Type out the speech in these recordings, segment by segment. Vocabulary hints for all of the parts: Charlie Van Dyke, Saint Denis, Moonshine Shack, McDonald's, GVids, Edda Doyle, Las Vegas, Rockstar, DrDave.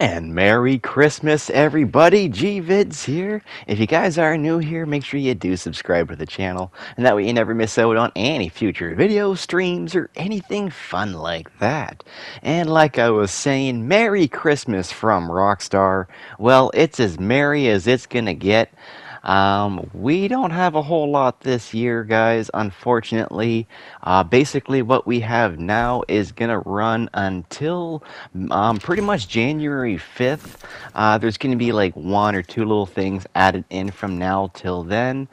And Merry Christmas, everybody. GVids here. If you guys are new here, make sure you do subscribe to the channel, and that way you never miss out on any future video streams or anything fun like that. And like I was saying, Merry Christmas from Rockstar. Well, it's as merry as it's gonna get. We don't have a whole lot this year, guys, unfortunately. Basically what we have now is gonna run until pretty much January 5th. There's gonna be like one or two little things added in from now till then.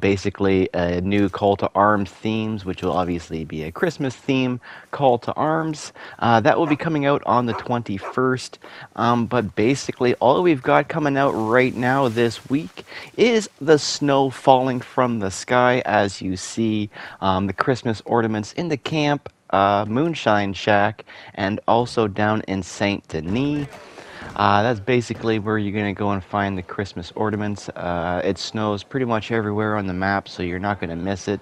Basically a new call to arms themes, which will obviously be a Christmas theme call to arms. That will be coming out on the 21st. But basically all we've got coming out right now this week is the snow falling from the sky, as you see the Christmas ornaments in the camp, Moonshine Shack, and also down in Saint Denis. That's basically where you're going to go and find the Christmas ornaments. It snows pretty much everywhere on the map, so you're not going to miss it.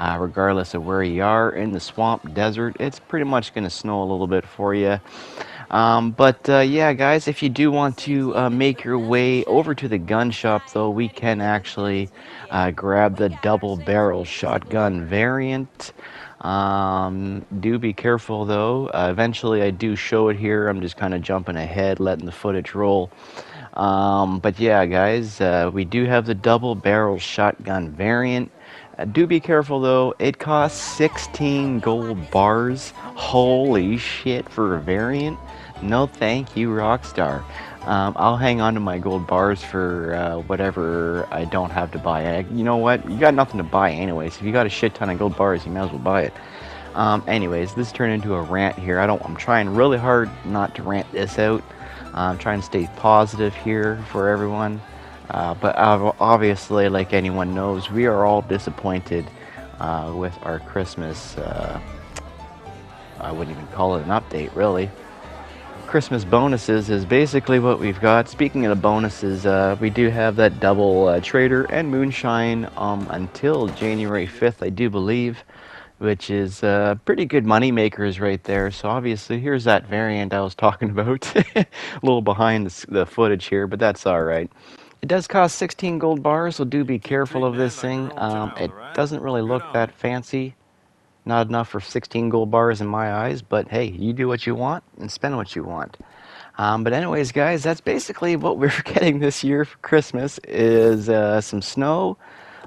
Regardless of where you are, in the swamp, desert, it's pretty much going to snow a little bit for you. Yeah, guys, if you do want to make your way over to the gun shop, though, we can actually grab the double-barrel shotgun variant. Do be careful, though. Eventually, I do show it here. I'm just kind of jumping ahead, letting the footage roll. But yeah, guys, we do have the double-barrel shotgun variant. Do be careful, though. It costs 16 gold bars. Holy shit for a variant. No thank you, Rockstar. I'll hang on to my gold bars for whatever I don't have to buy. You know what? You got nothing to buy anyways. If you got a shit ton of gold bars, you might as well buy it. Anyways, this turned into a rant here. I'm trying really hard not to rant this out. I'm trying to stay positive here for everyone. But obviously, like anyone knows, we are all disappointed with our Christmas, I wouldn't even call it an update, really. Christmas bonuses is basically what we've got. Speaking of bonuses, we do have that double trader and moonshine until January 5th, I do believe, which is pretty good money makers right there. So obviously, here's that variant I was talking about. A little behind the footage here, but that's all right. It does cost 16 gold bars, so do be careful of this thing. It doesn't really look that fancy. Not enough for 16 gold bars in my eyes, but hey, you do what you want and spend what you want. But anyways, guys, that's basically what we're getting this year for Christmas is some snow,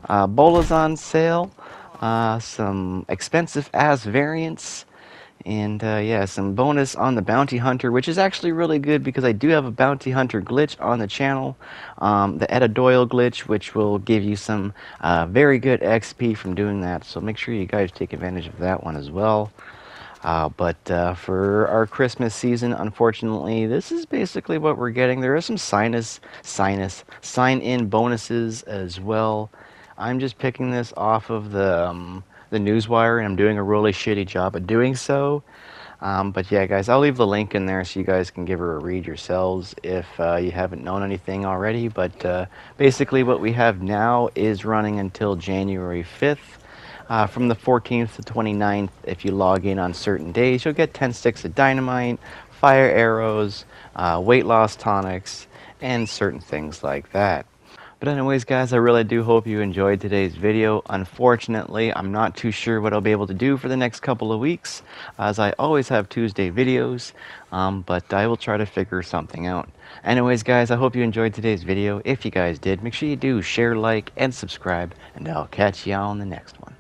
bolas on sale, some expensive-ass variants, and yeah, some bonus on the bounty hunter, which is actually really good because I do have a bounty hunter glitch on the channel, the Edda Doyle glitch, which will give you some very good XP from doing that, so make sure you guys take advantage of that one as well. For our Christmas season, unfortunately, this is basically what we're getting. There are some sign-in bonuses as well. I'm just picking this off of the newswire, and I'm doing a really shitty job at doing so. But yeah, guys, I'll leave the link in there so you guys can give her a read yourselves if you haven't known anything already. But basically what we have now is running until January 5th. From the 14th to 29th, if you log in on certain days, you'll get 10 sticks of dynamite, fire arrows, weight loss tonics, and certain things like that. But anyways, guys, I really do hope you enjoyed today's video. Unfortunately, I'm not too sure what I'll be able to do for the next couple of weeks, as I always have Tuesday videos, but I will try to figure something out. Anyways, guys, I hope you enjoyed today's video. If you guys did, make sure you do share, like, and subscribe, and I'll catch y'all on the next one.